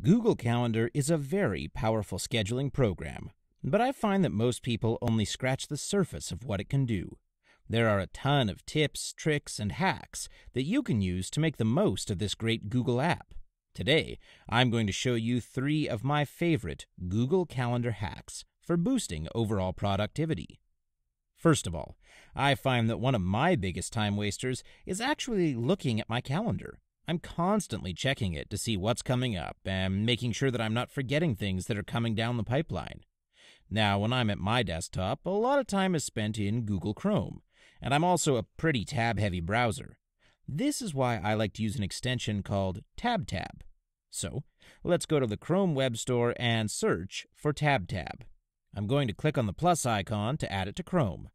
Google Calendar is a very powerful scheduling program, but I find that most people only scratch the surface of what it can do. There are a ton of tips, tricks, and hacks that you can use to make the most of this great Google app. Today, I'm going to show you 3 of my favorite Google Calendar hacks for boosting overall productivity. First of all, I find that one of my biggest time wasters is actually looking at my calendar. I'm constantly checking it to see what's coming up and making sure that I'm not forgetting things that are coming down the pipeline. Now, when I'm at my desktop, a lot of time is spent in Google Chrome. And I'm also a pretty tab-heavy browser. This is why I like to use an extension called TabTab. So, let's go to the Chrome Web Store and search for TabTab. I'm going to click on the plus icon to add it to Chrome.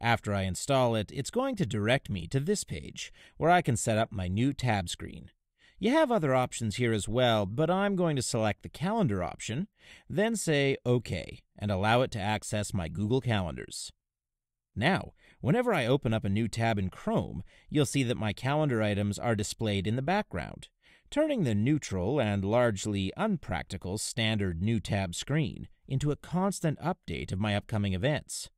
After I install it, it's going to direct me to this page, where I can set up my new tab screen. You have other options here as well, but I'm going to select the calendar option, then say OK, and allow it to access my Google Calendars. Now, whenever I open up a new tab in Chrome, you'll see that my calendar items are displayed in the background, turning the neutral and largely unpractical standard new tab screen into a constant update of my upcoming events.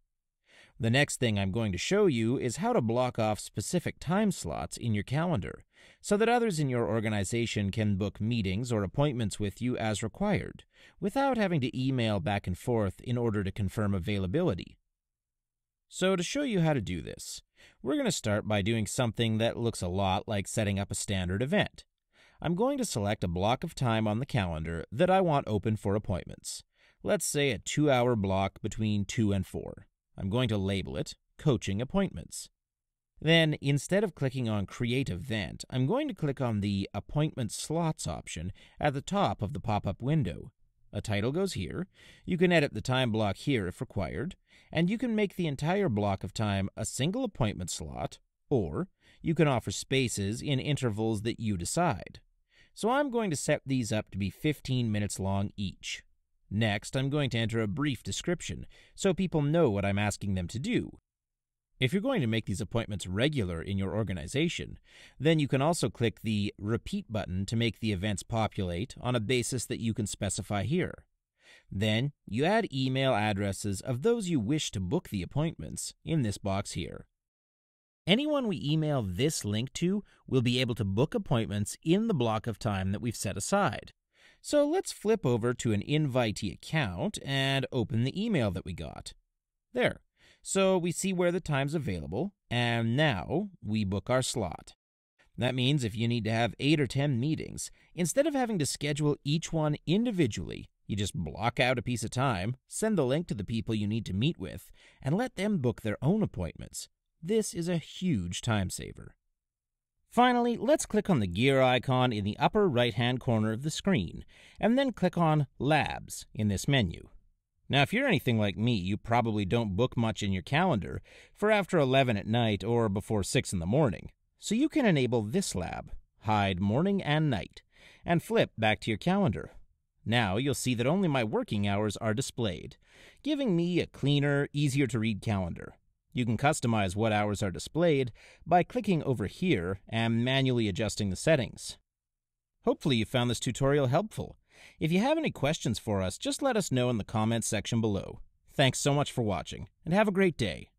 The next thing I'm going to show you is how to block off specific time slots in your calendar, so that others in your organization can book meetings or appointments with you as required, without having to email back and forth in order to confirm availability. So to show you how to do this, we're going to start by doing something that looks a lot like setting up a standard event. I'm going to select a block of time on the calendar that I want open for appointments. Let's say a 2-hour block between 2 and 4. I'm going to label it Coaching Appointments. Then, instead of clicking on Create Event, I'm going to click on the Appointment Slots option at the top of the pop-up window. A title goes here, you can edit the time block here if required, and you can make the entire block of time a single appointment slot, or you can offer spaces in intervals that you decide. So I'm going to set these up to be 15 minutes long each. Next, I'm going to enter a brief description so people know what I'm asking them to do. If you're going to make these appointments regular in your organization, then you can also click the Repeat button to make the events populate on a basis that you can specify here. Then, you add email addresses of those you wish to book the appointments in this box here. Anyone we email this link to will be able to book appointments in the block of time that we've set aside. So let's flip over to an invitee account and open the email that we got. There. So we see where the time's available, and now we book our slot. That means if you need to have 8 or 10 meetings, instead of having to schedule each one individually, you just block out a piece of time, send the link to the people you need to meet with, and let them book their own appointments. This is a huge time saver. Finally, let's click on the gear icon in the upper right-hand corner of the screen, and then click on Labs in this menu. Now, if you're anything like me, you probably don't book much in your calendar for after 11 at night or before 6 in the morning. So you can enable this lab, hide morning and night, and flip back to your calendar. Now you'll see that only my working hours are displayed, giving me a cleaner, easier-to-read calendar. You can customize what hours are displayed by clicking over here and manually adjusting the settings. Hopefully you found this tutorial helpful. If you have any questions for us, just let us know in the comments section below. Thanks so much for watching, and have a great day.